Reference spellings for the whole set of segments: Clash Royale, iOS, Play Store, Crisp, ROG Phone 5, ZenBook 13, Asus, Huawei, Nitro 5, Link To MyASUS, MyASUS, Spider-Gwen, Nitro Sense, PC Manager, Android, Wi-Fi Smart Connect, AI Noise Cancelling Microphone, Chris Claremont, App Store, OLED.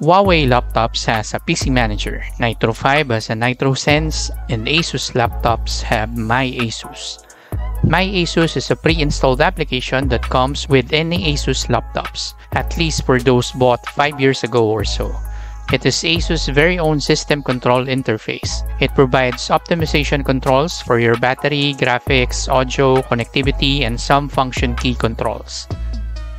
Huawei laptops has a PC Manager, Nitro 5 has a Nitro Sense, and Asus laptops have MyASUS. MyASUS is a pre-installed application that comes with any Asus laptops, at least for those bought 5 years ago or so. It is Asus' very own system control interface. It provides optimization controls for your battery, graphics, audio, connectivity, and some function key controls.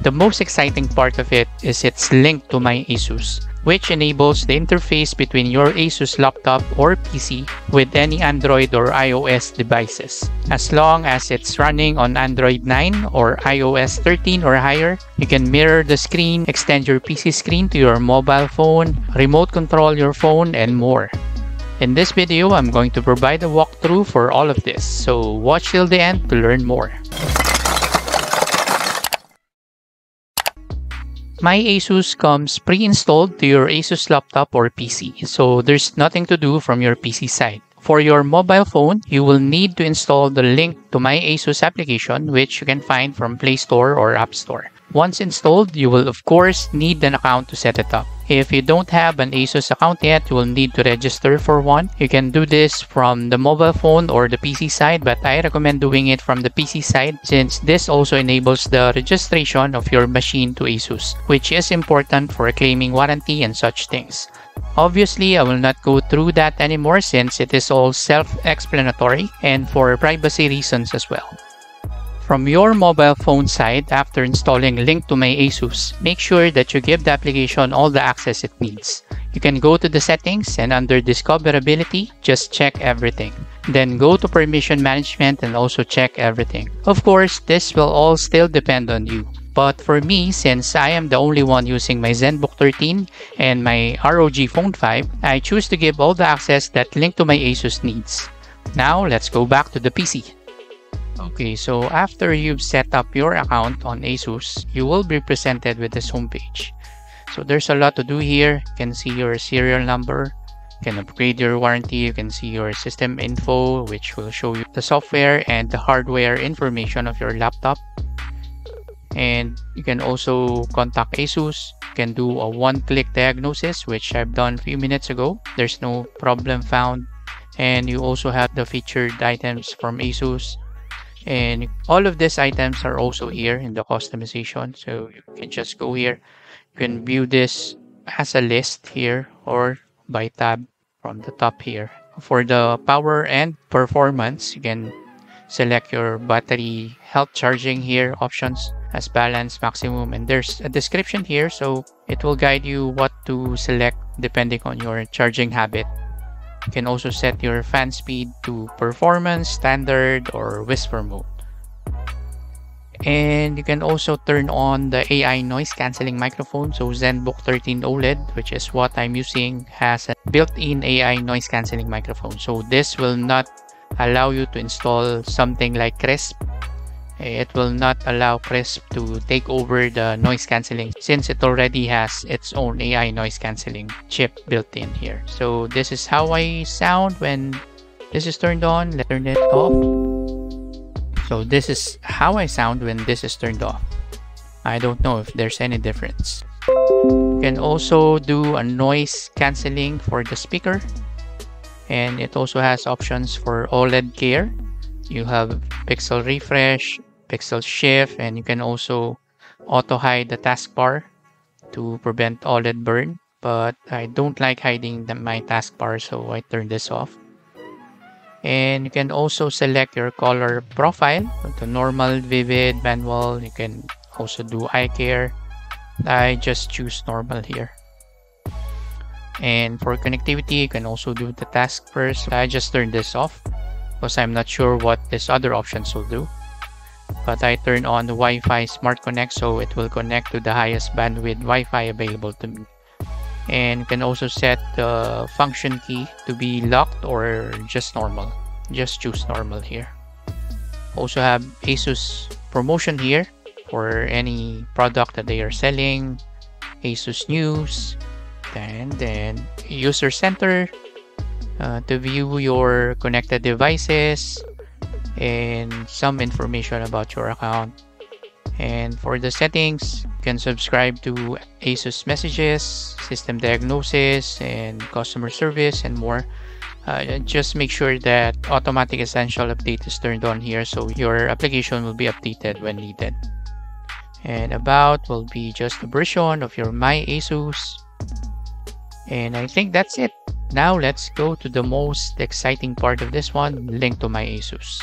The most exciting part of it is its Link To MyASUS, which enables the interface between your Asus laptop or PC with any Android or iOS devices. As long as it's running on Android 9 or iOS 13 or higher, you can mirror the screen, extend your PC screen to your mobile phone, remote control your phone, and more. In this video, I'm going to provide a walkthrough for all of this, so watch till the end to learn more. MyASUS comes pre-installed to your Asus laptop or PC, so there's nothing to do from your PC side. For your mobile phone, you will need to install the Link To MyASUS application, which you can find from Play Store or App Store. Once installed, you will of course need an account to set it up. If you don't have an Asus account yet, you will need to register for one. You can do this from the mobile phone or the PC side, but I recommend doing it from the PC side since this also enables the registration of your machine to Asus, which is important for claiming warranty and such things. Obviously, I will not go through that anymore since it is all self-explanatory and for privacy reasons as well. From your mobile phone side, after installing Link To MyASUS, make sure that you give the application all the access it needs. You can go to the settings and under discoverability, just check everything. Then go to permission management and also check everything. Of course, this will all still depend on you. But for me, since I am the only one using my ZenBook 13 and my ROG Phone 5, I choose to give all the access that Link To MyASUS needs. Now, let's go back to the PC. Okay, so after you've set up your account on Asus, you will be presented with this homepage. So there's a lot to do here. You can see your serial number, you can upgrade your warranty, you can see your system info, which will show you the software and the hardware information of your laptop. And you can also contact Asus. You can do a one-click diagnosis, which I've done a few minutes ago. There's no problem found. And you also have the featured items from Asus. And all of these items are also here in the customization, so you can just go here. You can view this as a list here or by tab from the top here. For the power and performance, you can select your battery health charging here, options as balance, maximum, and there's a description here, so it will guide you what to select depending on your charging habit. You can also set your fan speed to performance, standard, or whisper mode. And you can also turn on the AI Noise Cancelling Microphone. So ZenBook 13 OLED, which is what I'm using, has a built-in AI Noise Cancelling Microphone. So this will not allow you to install something like Crisp. It will not allow Crisp to take over the noise cancelling since it already has its own AI noise cancelling chip built in here. So this is how I sound when this is turned on. Let's turn it off. So this is how I sound when this is turned off. I don't know if there's any difference. You can also do a noise cancelling for the speaker. And it also has options for OLED gear. You have pixel refresh, pixel shift, and you can also auto hide the taskbar to prevent OLED burn. But I don't like hiding my taskbar, so I turn this off. And you can also select your color profile, the normal, vivid, manual. You can also do eye care. I just choose normal here. And for connectivity, you can also do the task first. I just turn this off, because I'm not sure what these other options will do. But I turn on the Wi-Fi Smart Connect, so it will connect to the highest bandwidth Wi-Fi available to me. And you can also set the function key to be locked or just normal. Just choose normal here. Also have Asus promotion here for any product that they are selling. Asus News. And then User Center. To view your connected devices, and some information about your account. And for the settings, you can subscribe to Asus messages, system diagnosis, and customer service, and more. Just make sure that automatic essential update is turned on here, so your application will be updated when needed. And about will be just a version of your MyASUS. And I think that's it. Now let's go to the most exciting part of this one, Link to MyASUS.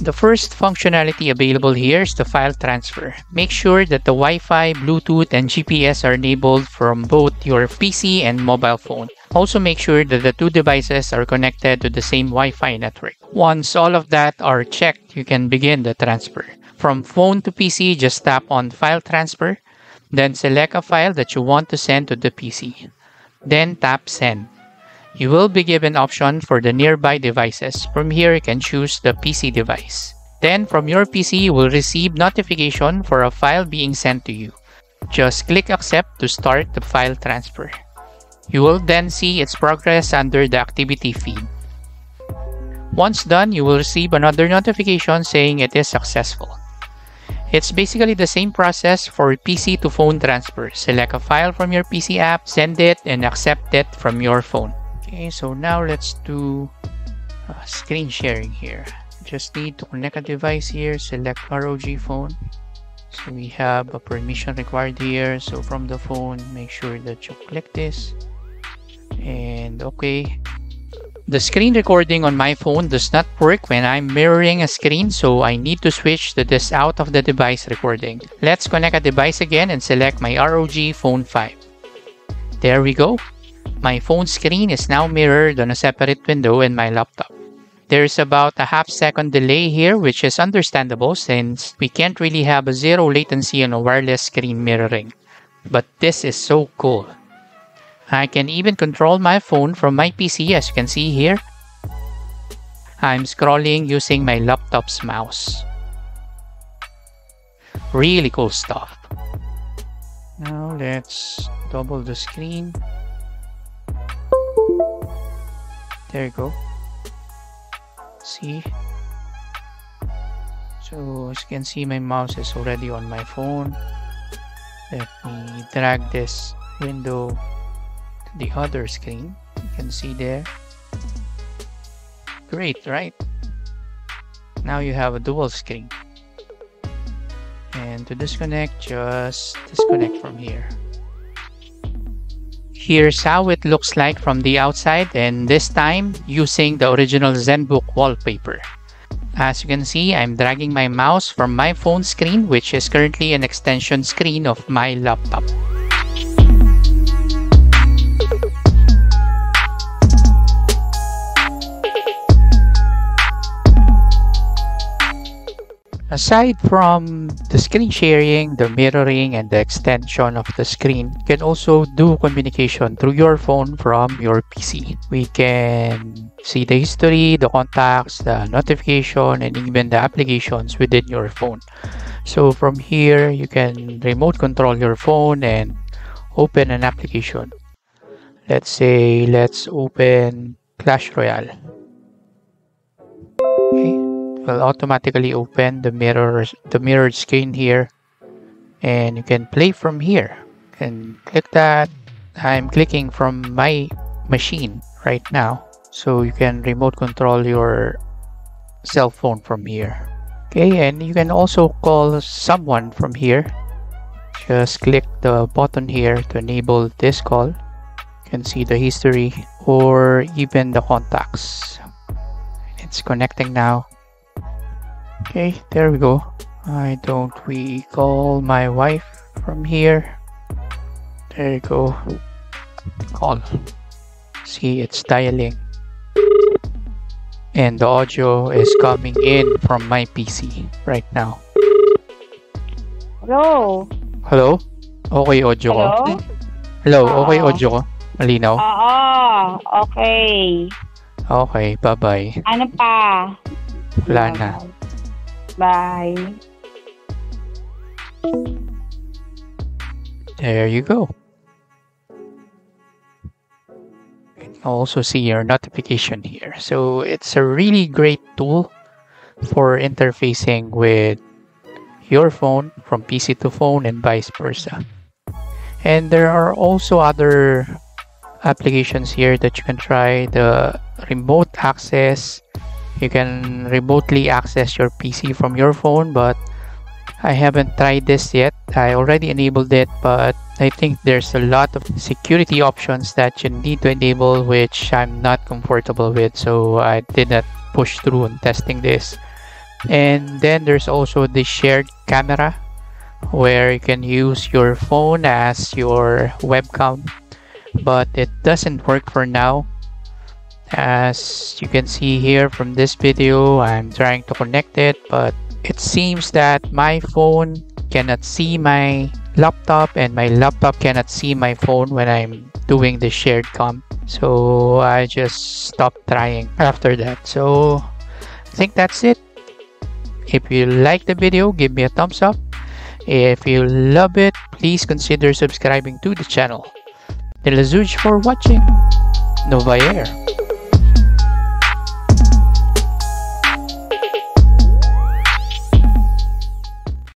The first functionality available here is the file transfer. Make sure that the Wi-Fi, Bluetooth, and GPS are enabled from both your PC and mobile phone. Also make sure that the two devices are connected to the same Wi-Fi network. Once all of that are checked, you can begin the transfer. From phone to PC, just tap on File Transfer, then select a file that you want to send to the PC. Then tap Send. You will be given option for the nearby devices. From here, you can choose the PC device. Then from your PC, you will receive notification for a file being sent to you. Just click Accept to start the file transfer. You will then see its progress under the activity feed. Once done, you will receive another notification saying it is successful. It's basically the same process for PC to phone transfer. Select a file from your PC app, send it, and accept it from your phone. Okay, so now let's do screen sharing here. Just need to connect a device here, select ROG phone. So we have a permission required here. So from the phone, make sure that you click this. And okay. The screen recording on my phone does not work when I'm mirroring a screen, so I need to switch to this out of the device recording. Let's connect a device again and select my ROG Phone 5. There we go. My phone screen is now mirrored on a separate window in my laptop. There's about a half-second delay here, which is understandable since we can't really have a zero latency on a wireless screen mirroring. But this is so cool. I can even control my phone from my PC, as you can see here. I'm scrolling using my laptop's mouse. Really cool stuff. Now let's double the screen. There you go. See? So as you can see, my mouse is already on my phone. Let me drag this window. The other screen, you can see there. Great, right? Now you have a dual screen. And to disconnect, just disconnect from here. Here's how it looks like from the outside, and this time using the original ZenBook wallpaper. As you can see, I'm dragging my mouse from my phone screen, which is currently an extension screen of my laptop. Aside from the screen sharing, the mirroring, and the extension of the screen, you can also do communication through your phone from your PC. We can see the history, the contacts, the notification, and even the applications within your phone. So from here, you can remote control your phone and open an application. Let's say, let's open Clash Royale. Okay. Will automatically open the mirrored screen here, and you can play from here. You can click that. I'm clicking from my machine right now, so you can remote control your cell phone from here. Okay, and you can also call someone from here. Just click the button here to enable this call. You can see the history or even the contacts. It's connecting now. Okay, there we go. Why don't we call my wife from here? There you go. Call. See, it's dialing. And the audio is coming in from my PC right now. Hello? Hello? Okay, audio ko. Hello? Hello, okay, audio ko. Malinaw? Oo, okay. Okay, bye-bye. Ano pa? Wala na. Bye. There you go. You can also see your notification here. So it's a really great tool for interfacing with your phone from PC to phone and vice versa. And there are also other applications here that you can try. The remote access, you can remotely access your PC from your phone, but I haven't tried this yet. I already enabled it, but I think there's a lot of security options that you need to enable, which I'm not comfortable with, so I did not push through on testing this. And then there's also the shared camera, where you can use your phone as your webcam, but it doesn't work for now. As you can see here from this video, I'm trying to connect it, but it seems that my phone cannot see my laptop and my laptop cannot see my phone when I'm doing the shared cam. So I just stopped trying after that. So I think that's it. If you like the video, give me a thumbs up. If you love it, please consider subscribing to the channel. Thank you for watching. Novayer.